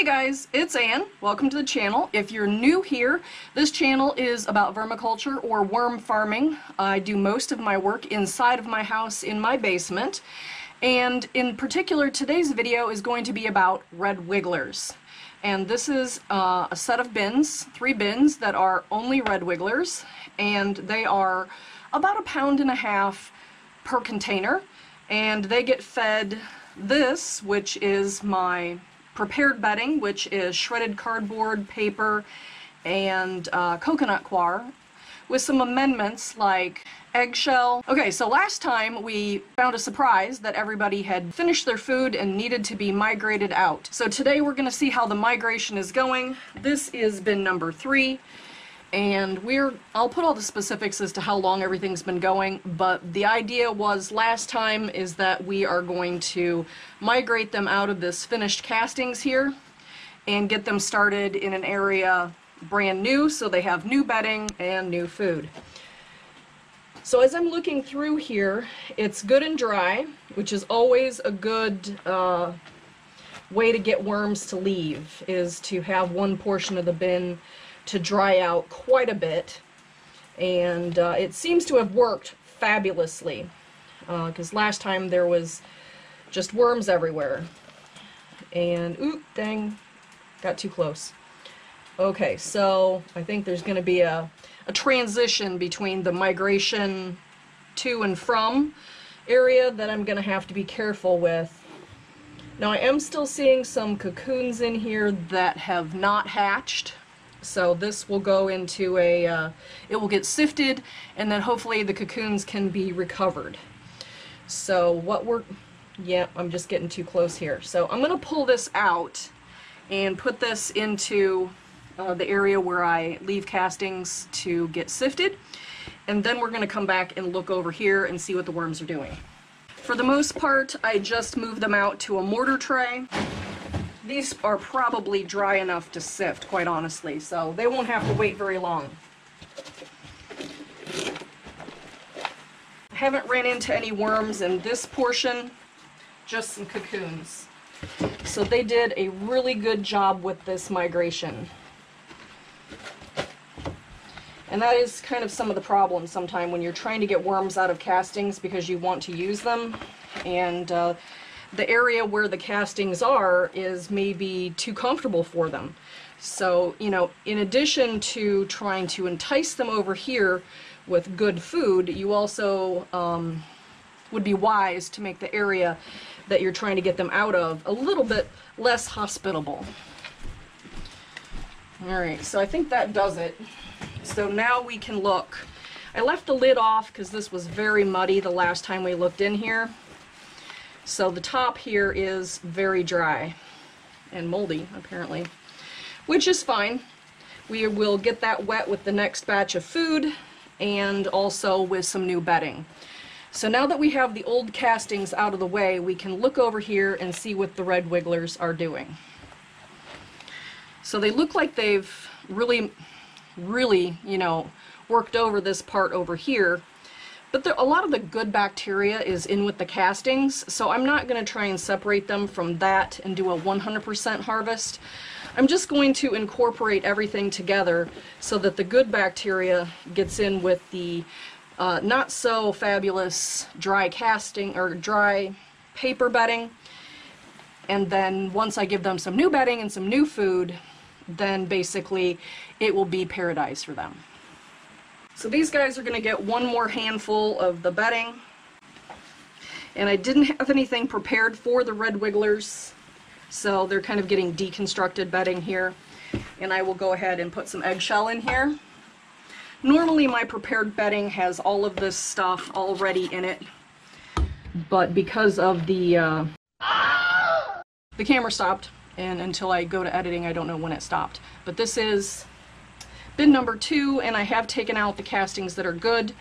Hey guys, it's Anne. Welcome to the channel. If you're new here, this channel is about vermiculture or worm farming. I do most of my work inside of my house in my basement, and in particular today's video is going to be about red wigglers. And this is a set of bins, 3 bins that are only red wigglers, and they are about 1.5 pounds per container, and they get fed this, which is my prepared bedding, which is shredded cardboard, paper, and coconut coir, with some amendments like eggshell. Okay, so last time we found a surprise that everybody had finished their food and needed to be migrated out. So today we're going to see how the migration is going. This is bin number 3, and I'll put all the specifics as to how long everything's been going, but the idea was last time is that we are going to migrate them out of this finished castings here and get them started in an area brand new so they have new bedding and new food. So as I'm looking through here, it's good and dry, which is always a good way to get worms to leave, is to have one portion of the bin to dry out quite a bit, and it seems to have worked fabulously because last time there was just worms everywhere. And oop, dang, got too close. Okay, so I think there's going to be a transition between the migration to and from area that I'm going to have to be careful with. Now I am still seeing some cocoons in here that have not hatched. So this will go into it will get sifted, and then hopefully the cocoons can be recovered. So yeah, I'm just getting too close here. So I'm going to pull this out and put this into the area where I leave castings to get sifted. And then we're going to come back and look over here and see what the worms are doing. For the most part, I just moved them out to a mortar tray. These are probably dry enough to sift, quite honestly, so they won't have to wait very long. I haven't ran into any worms in this portion, just some cocoons. So they did a really good job with this migration. And that is kind of some of the problem sometimes when you're trying to get worms out of castings because you want to use them, and the area where the castings are is maybe too comfortable for them. So, you know, in addition to trying to entice them over here with good food, you also would be wise to make the area that you're trying to get them out of a little bit less hospitable. Alright, so I think that does it. So now we can look. I left the lid off because this was very muddy the last time we looked in here. So the top here is very dry and moldy, apparently, which is fine. We will get that wet with the next batch of food and also with some new bedding. So now that we have the old castings out of the way, we can look over here and see what the red wigglers are doing. So they look like they've really, you know, worked over this part over here. But a lot of the good bacteria is in with the castings, so I'm not going to try and separate them from that and do a 100% harvest. I'm just going to incorporate everything together so that the good bacteria gets in with the not so fabulous dry casting or dry paper bedding. And then once I give them some new bedding and some new food, then basically it will be paradise for them. So these guys are going to get one more handful of the bedding, and I didn't have anything prepared for the red wigglers, so they're kind of getting deconstructed bedding here, and I will go ahead and put some eggshell in here. Normally my prepared bedding has all of this stuff already in it, but because of the camera stopped, and until I go to editing I don't know when it stopped, but this is bin number 2, and I have taken out the castings that are good,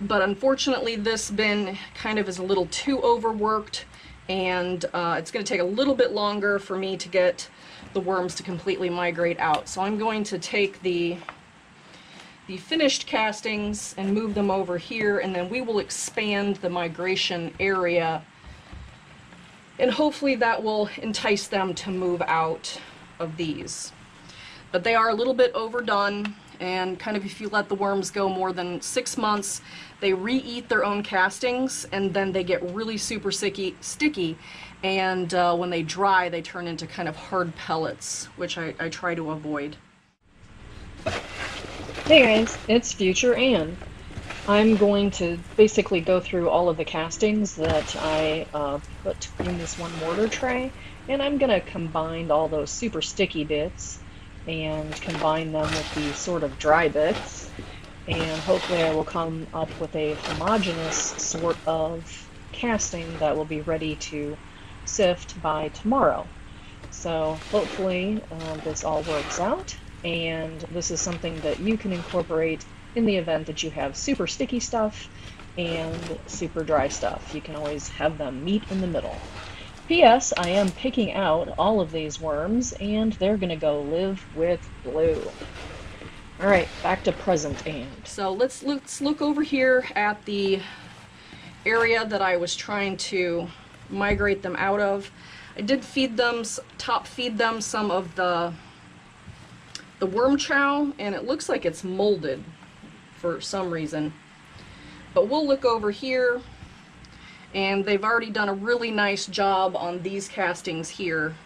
but unfortunately this bin kind of is a little too overworked, and it's going to take a little bit longer for me to get the worms to completely migrate out. So I'm going to take the finished castings and move them over here, and then we will expand the migration area, and hopefully that will entice them to move out of these. But they are a little bit overdone, and kind of if you let the worms go more than 6 months, they re-eat their own castings, and then they get really super sticky, and when they dry, they turn into kind of hard pellets, which I try to avoid. Hey guys, it's Future Anne. I'm going to basically go through all of the castings that I put in this one mortar tray, and I'm going to combine all those super sticky bits and combine them with the sort of dry bits, and hopefully I will come up with a homogeneous sort of casting that will be ready to sift by tomorrow. So hopefully this all works out, and this is something that you can incorporate in the event that you have super sticky stuff and super dry stuff. You can always have them meet in the middle. P.S. I am picking out all of these worms, and they're gonna go live with Blue. All right, back to present Anne. So let's look over here at the area that I was trying to migrate them out of. I did top feed them some of the worm chow, and it looks like it's molded for some reason. But we'll look over here. And they've already done a really nice job on these castings here.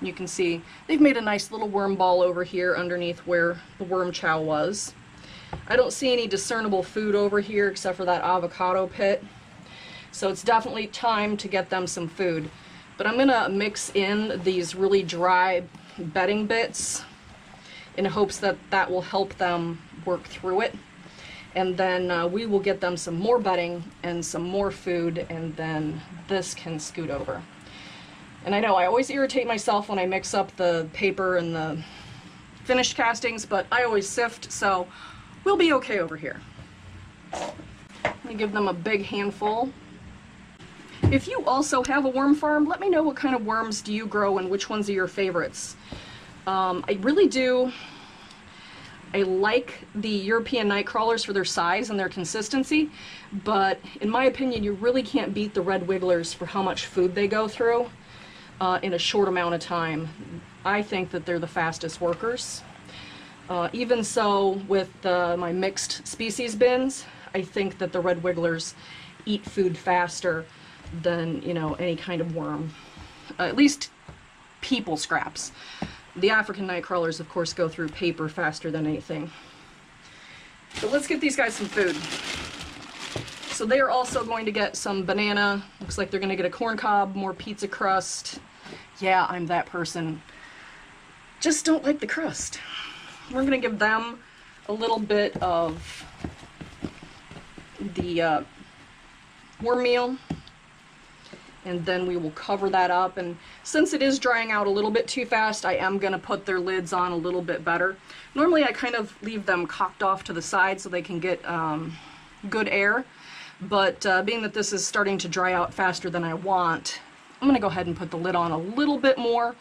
You can see they've made a nice little worm ball over here underneath where the worm chow was. I don't see any discernible food over here except for that avocado pit. So it's definitely time to get them some food. But I'm gonna mix in these really dry bedding bits in hopes that that will help them work through it. And then we will get them some more bedding and some more food, and then this can scoot over. And I know I always irritate myself when I mix up the paper and the finished castings, but I always sift, so we'll be okay over here. Let me give them a big handful. If you also have a worm farm, let me know what kind of worms do you grow and which ones are your favorites. I like the European Nightcrawlers for their size and their consistency, but in my opinion you really can't beat the red wigglers for how much food they go through in a short amount of time. I think that they're the fastest workers. Even so, with my mixed species bins, I think that the red wigglers eat food faster than, you know, any kind of worm. At least people scraps. The African Nightcrawlers, of course, go through paper faster than anything. So let's get these guys some food. So they are also going to get some banana. Looks like they're going to get a corn cob, more pizza crust. Yeah, I'm that person. Just don't like the crust. We're going to give them a little bit of the worm meal. And then we will cover that up, and since it is drying out a little bit too fast, I am going to put their lids on a little bit better. Normally I kind of leave them cocked off to the side so they can get good air, but being that this is starting to dry out faster than I want, I'm going to go ahead and put the lid on a little bit more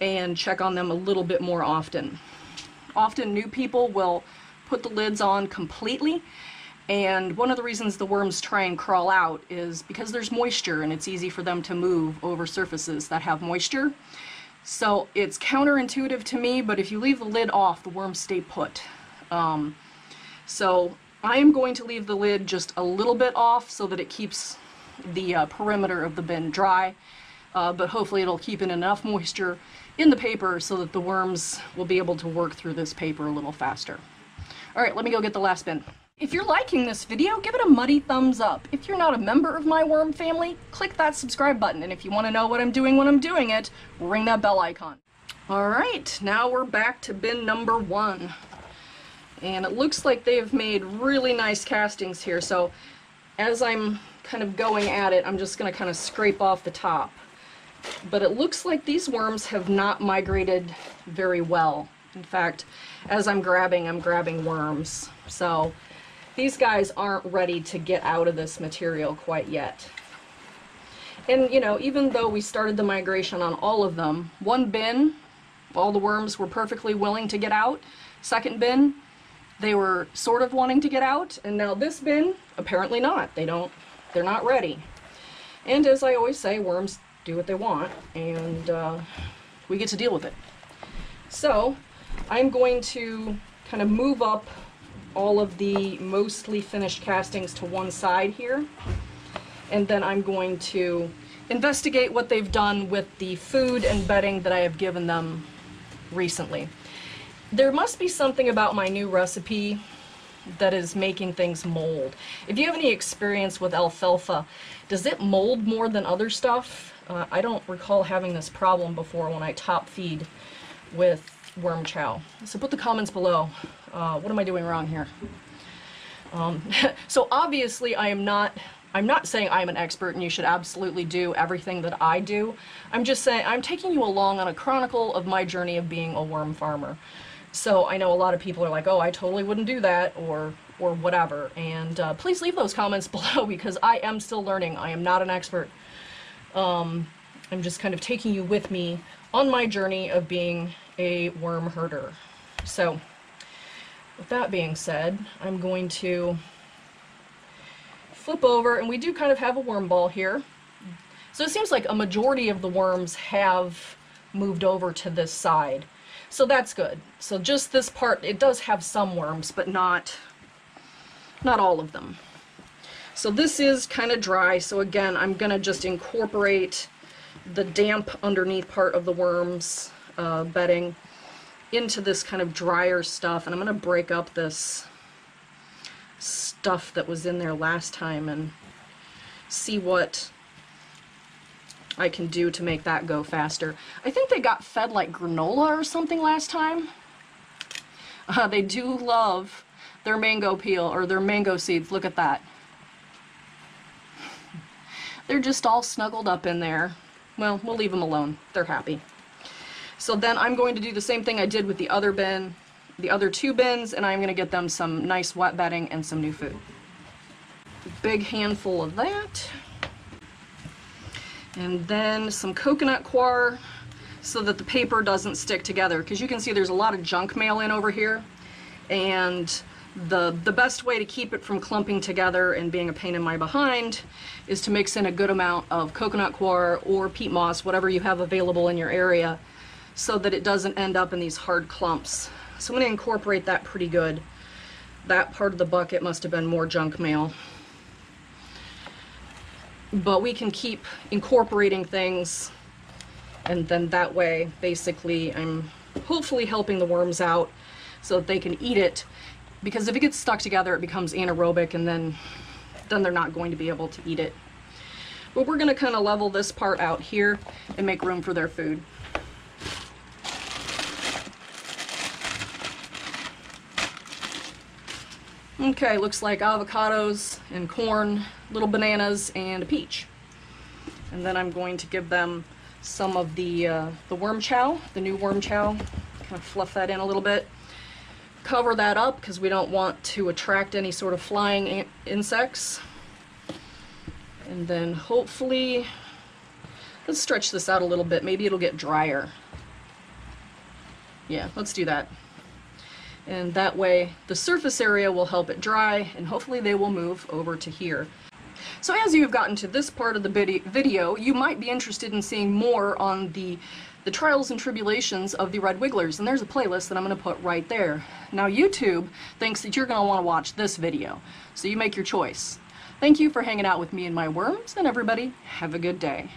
and check on them a little bit more often. Often new people will put the lids on completely. And one of the reasons the worms try and crawl out is because there's moisture, and it's easy for them to move over surfaces that have moisture. So it's counterintuitive to me, but if you leave the lid off, the worms stay put. So I am going to leave the lid just a little bit off so that it keeps the perimeter of the bin dry, but hopefully it'll keep in enough moisture in the paper so that the worms will be able to work through this paper a little faster. All right, let me go get the last bin. If you're liking this video, give it a muddy thumbs up. If you're not a member of my worm family, click that subscribe button. And if you want to know what I'm doing when I'm doing it, ring that bell icon. All right, now we're back to bin number one. And it looks like they've made really nice castings here. So as I'm kind of going at it, I'm just going to kind of scrape off the top. But it looks like these worms have not migrated very well. In fact, as I'm grabbing worms. So these guys aren't ready to get out of this material quite yet. And you know, even though we started the migration on all of them, one bin, all the worms were perfectly willing to get out. Second bin, they were sort of wanting to get out. And now this bin, apparently not. They're not ready. And as I always say, worms do what they want, and we get to deal with it. So I'm going to kind of move up all of the mostly finished castings to one side here, and then I'm going to investigate what they've done with the food and bedding that I have given them recently. There must be something about my new recipe that is making things mold. If you have any experience with alfalfa, does it mold more than other stuff? I don't recall having this problem before when I top feed with worm chow. So put the comments below. What am I doing wrong here? So obviously I'm not saying I'm an expert and you should absolutely do everything that I do. I'm just saying I'm taking you along on a chronicle of my journey of being a worm farmer. So I know a lot of people are like, oh, I totally wouldn't do that, or whatever. And please leave those comments below, because I am still learning. I am not an expert. I'm just kind of taking you with me on my journey of being a worm herder. So with that being said, I'm going to flip over, and we do kind of have a worm ball here. So it seems like a majority of the worms have moved over to this side. So that's good. So just this part, it does have some worms, but not all of them. So this is kind of dry. So again, I'm gonna just incorporate the damp underneath part of the worm's bedding into this kind of drier stuff, and I'm gonna break up this stuff that was in there last time and see what I can do to make that go faster. I think they got fed like granola or something last time. They do love their mango peel or their mango seeds. Look at that. They're just all snuggled up in there. Well, we'll leave them alone. They're happy. So then I'm going to do the same thing I did with the other bin, the other two bins, and I'm going to get them some nice wet bedding and some new food. Big handful of that. And then some coconut coir so that the paper doesn't stick together, because you can see there's a lot of junk mail in over here, and the best way to keep it from clumping together and being a pain in my behind is to mix in a good amount of coconut coir or peat moss, whatever you have available in your area, so that it doesn't end up in these hard clumps. So I'm going to incorporate that pretty good. That part of the bucket must have been more junk mail. But we can keep incorporating things, and then that way basically I'm hopefully helping the worms out so that they can eat it, because if it gets stuck together it becomes anaerobic, and then they're not going to be able to eat it. But we're going to kind of level this part out here and make room for their food. Okay, looks like avocados and corn, little bananas, and a peach. And then I'm going to give them some of the worm chow, the new worm chow. Kind of fluff that in a little bit. Cover that up because we don't want to attract any sort of flying insects. And then hopefully, let's stretch this out a little bit. Maybe it'll get drier. Yeah, let's do that. And that way the surface area will help it dry, and hopefully they will move over to here. So as you've gotten to this part of the video, you might be interested in seeing more on the trials and tribulations of the red wigglers, and there's a playlist that I'm going to put right there. Now YouTube thinks that you're going to want to watch this video, so you make your choice. Thank you for hanging out with me and my worms, and everybody have a good day.